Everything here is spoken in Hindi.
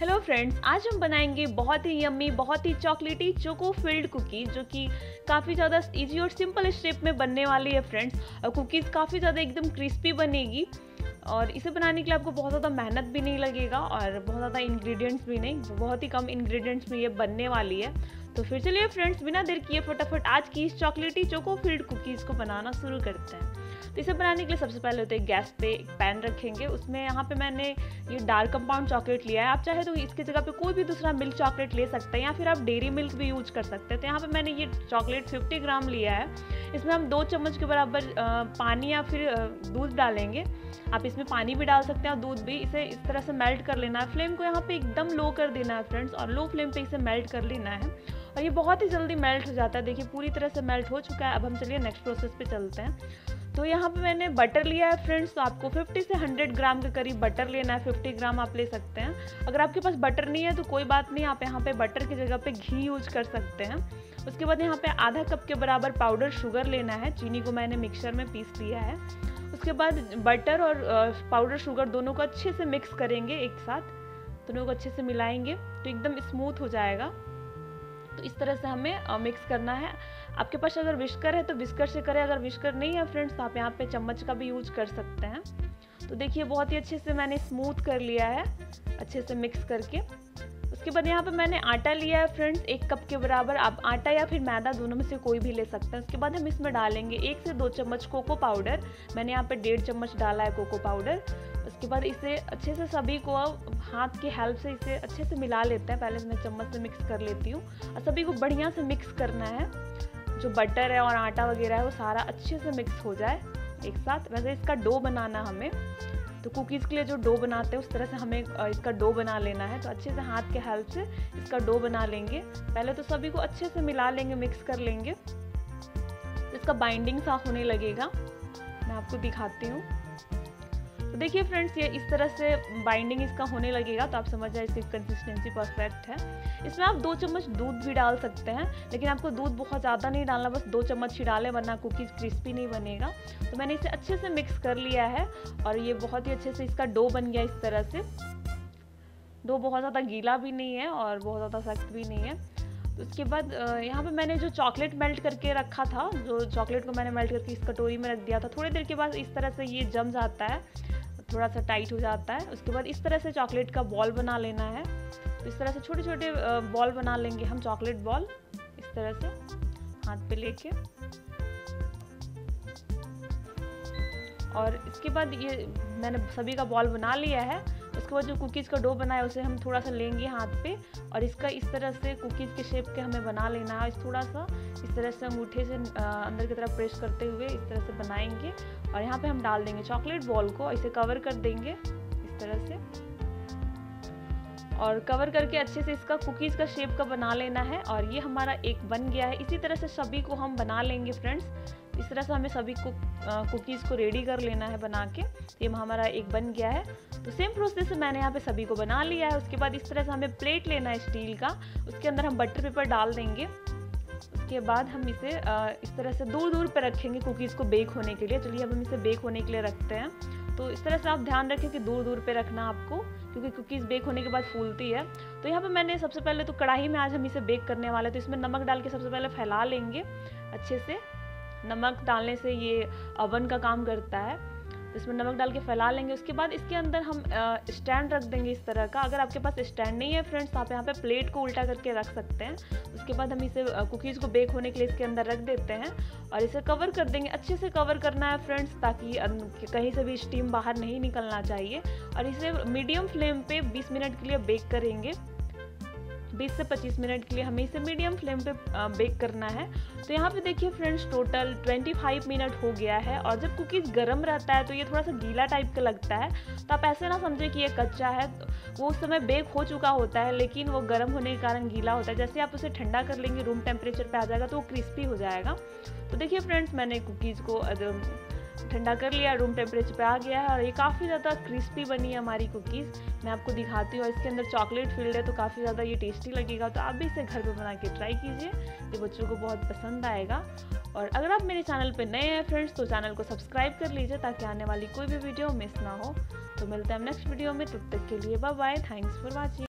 हेलो फ्रेंड्स, आज हम बनाएंगे बहुत ही यम्मी, बहुत ही चॉकलेटी चोको फिल्ड कुकीज़, जो कि काफ़ी ज़्यादा इजी और सिंपल शेप में बनने वाली है फ्रेंड्स। और कुकीज़ काफ़ी ज़्यादा एकदम क्रिस्पी बनेगी और इसे बनाने के लिए आपको बहुत ज़्यादा मेहनत भी नहीं लगेगा और बहुत ज़्यादा इंग्रेडिएंट्स भी नहीं, बहुत ही कम इंग्रेडिएंट्स में ये बनने वाली है। तो फिर चलिए फ्रेंड्स, बिना देर किए फटाफट आज की इस चॉकलेटी चोको फिल्ड कुकीज़ को बनाना शुरू करते हैं। तो इसे बनाने के लिए सबसे पहले होते हैं गैस पे एक पैन रखेंगे, उसमें यहाँ पे मैंने ये डार्क कंपाउंड चॉकलेट लिया है। आप चाहे तो इसकी जगह पे कोई भी दूसरा मिल्क चॉकलेट ले सकते हैं या फिर आप डेयरी मिल्क भी यूज कर सकते हैं। तो यहाँ पर मैंने ये चॉकलेट 50 ग्राम लिया है। इसमें हम 2 चम्मच के बराबर पानी या फिर दूध डालेंगे। आप इसमें पानी भी डाल सकते हैं और दूध भी। इसे इस तरह से मेल्ट कर लेना है। फ्लेम को यहाँ पे एकदम लो कर देना है फ्रेंड्स और लो फ्लेम पे इसे मेल्ट कर लेना है और ये बहुत ही जल्दी मेल्ट हो जाता है। देखिए पूरी तरह से मेल्ट हो चुका है। अब हम चलिए नेक्स्ट प्रोसेस पे चलते हैं। तो यहाँ पे मैंने बटर लिया है फ्रेंड्स। तो आपको 50 से 100 ग्राम के करीब बटर लेना है। 50 ग्राम आप ले सकते हैं। अगर आपके पास बटर नहीं है तो कोई बात नहीं, आप यहाँ पे बटर की जगह पे घी यूज कर सकते हैं। उसके बाद यहाँ पे आधा कप के बराबर पाउडर शुगर लेना है। चीनी को मैंने मिक्सर में पीस लिया है। उसके बाद बटर और पाउडर शुगर दोनों को अच्छे से मिक्स करेंगे एक साथ, दोनों को अच्छे से मिलाएंगे तो एकदम स्मूथ हो जाएगा। तो इस तरह से हमें मिक्स करना है। आपके पास अगर विस्कर है तो विस्कर से करें, अगर विस्कर नहीं है फ्रेंड्स तो आप यहाँ पे चम्मच का भी यूज कर सकते हैं। तो देखिए बहुत ही अच्छे से मैंने स्मूथ कर लिया है अच्छे से मिक्स करके। उसके बाद यहाँ पे मैंने आटा लिया है फ्रेंड्स 1 कप के बराबर। आप आटा या फिर मैदा दोनों में से कोई भी ले सकते हैं। उसके बाद हम इसमें डालेंगे 1 से 2 चम्मच कोको पाउडर। मैंने यहाँ पे 1.5 चम्मच डाला है कोको पाउडर। उसके बाद इसे अच्छे से सभी को हाथ की हेल्प से इसे अच्छे से मिला लेते हैं। पहले मैं चम्मच से मिक्स कर लेती हूँ और सभी को बढ़िया से मिक्स करना है। जो बटर है और आटा वगैरह है वो सारा अच्छे से मिक्स हो जाए एक साथ। वैसे इसका डो बनाना हमें, तो कुकीज़ के लिए जो डो बनाते हैं उस तरह से हमें इसका डो बना लेना है। तो अच्छे से हाथ के हेल्प से इसका डो बना लेंगे। पहले तो सभी को अच्छे से मिला लेंगे, मिक्स कर लेंगे। इसका बाइंडिंग सा होने लगेगा, मैं आपको दिखाती हूँ। तो देखिए फ्रेंड्स ये इस तरह से बाइंडिंग इसका होने लगेगा तो आप समझ जाए इसकी कंसिस्टेंसी परफेक्ट है। इसमें आप 2 चम्मच दूध भी डाल सकते हैं, लेकिन आपको दूध बहुत ज़्यादा नहीं डालना, बस 2 चम्मच ही डालें वरना कुकीज़ क्रिस्पी नहीं बनेगा। तो मैंने इसे अच्छे से मिक्स कर लिया है और ये बहुत ही अच्छे से इसका डो बन गया। इस तरह से डो बहुत ज़्यादा गीला भी नहीं है और बहुत ज़्यादा सख्त भी नहीं है। उसके बाद यहाँ पे मैंने जो चॉकलेट मेल्ट करके रखा था, जो चॉकलेट को मैंने मेल्ट करके इस कटोरी में रख दिया था, थोड़ी देर के बाद इस तरह से ये जम जाता है, थोड़ा सा टाइट हो जाता है। उसके बाद इस तरह से चॉकलेट का बॉल बना लेना है। तो इस तरह से छोटे छोटे बॉल बना लेंगे हम, चॉकलेट बॉल इस तरह से हाथ पे लेके। और इसके बाद ये मैंने सभी का बॉल बना लिया है। उसके बाद जो कुकीज़ का डो बनाया उसे हम थोड़ा सा लेंगे हाथ पे और इसका इस तरह से कुकीज़ के शेप के हमें बना लेना है। थोड़ा सा इस तरह से अंगूठे से अंदर की तरफ प्रेस करते हुए इस तरह से बनाएंगे और यहाँ पे हम डाल देंगे चॉकलेट बॉल को, इसे कवर कर देंगे इस तरह से और कवर करके अच्छे से इसका कुकीज़ का शेप का बना लेना है। और ये हमारा एक बन गया है। इसी तरह से सभी को हम बना लेंगे फ्रेंड्स। इस तरह से हमें सभी को कुकीज़ को रेडी कर लेना है बना के। ये हमारा एक बन गया है। तो सेम प्रोसेस से मैंने यहाँ पे सभी को बना लिया है। उसके बाद इस तरह से हमें प्लेट लेना है स्टील का, उसके अंदर हम बटर पेपर डाल देंगे। उसके बाद हम इसे इस तरह से दूर दूर पर रखेंगे कुकीज़ को बेक होने के लिए। चलिए अब हम इसे बेक होने के लिए रखते हैं। तो इस तरह से आप ध्यान रखें कि दूर दूर पे रखना आपको, क्योंकि कुकीज़ बेक होने के बाद फूलती है। तो यहाँ पे मैंने सबसे पहले तो कढ़ाई में आज हम इसे बेक करने वाले हैं। तो इसमें नमक डाल के सबसे पहले फैला लेंगे अच्छे से। नमक डालने से ये अवन का काम करता है। इसमें नमक डाल के फैला लेंगे। उसके बाद इसके अंदर हम स्टैंड रख देंगे इस तरह का। अगर आपके पास स्टैंड नहीं है फ्रेंड्स तो आप यहाँ पे प्लेट को उल्टा करके रख सकते हैं। उसके बाद हम इसे कुकीज़ को बेक होने के लिए इसके अंदर रख देते हैं और इसे कवर कर देंगे। अच्छे से कवर करना है फ्रेंड्स, ताकि कहीं से भी स्टीम बाहर नहीं निकलना चाहिए। और इसे मीडियम फ्लेम पे 20 मिनट के लिए बेक करेंगे। 20 से 25 मिनट के लिए हमें इसे मीडियम फ्लेम पे बेक करना है। तो यहाँ पे देखिए फ्रेंड्स टोटल 25 मिनट हो गया है। और जब कुकीज़ गर्म रहता है तो ये थोड़ा सा गीला टाइप का लगता है, तो आप ऐसे ना समझें कि ये कच्चा है। वो उस समय बेक हो चुका होता है, लेकिन वो गर्म होने के कारण गीला होता है। जैसे आप उसे ठंडा कर लेंगे, रूम टेम्परेचर पर आ जाएगा तो वो क्रिस्पी हो जाएगा। तो देखिए फ्रेंड्स मैंने कुकीज़ को ठंडा कर लिया, रूम टेम्परेचर पे आ गया है और ये काफ़ी ज़्यादा क्रिस्पी बनी है हमारी कुकीज़। मैं आपको दिखाती हूँ। इसके अंदर चॉकलेट फिल्ड है तो काफ़ी ज़्यादा ये टेस्टी लगेगा। तो आप भी इसे घर पे बना के ट्राई कीजिए, ये बच्चों को बहुत पसंद आएगा। और अगर आप मेरे चैनल पे नए हैं फ्रेंड्स तो चैनल को सब्सक्राइब कर लीजिए ताकि आने वाली कोई भी वीडियो मिस ना हो। तो मिलते हैं नेक्स्ट वीडियो में, तब तक के लिए bye bye. Thanks for watching.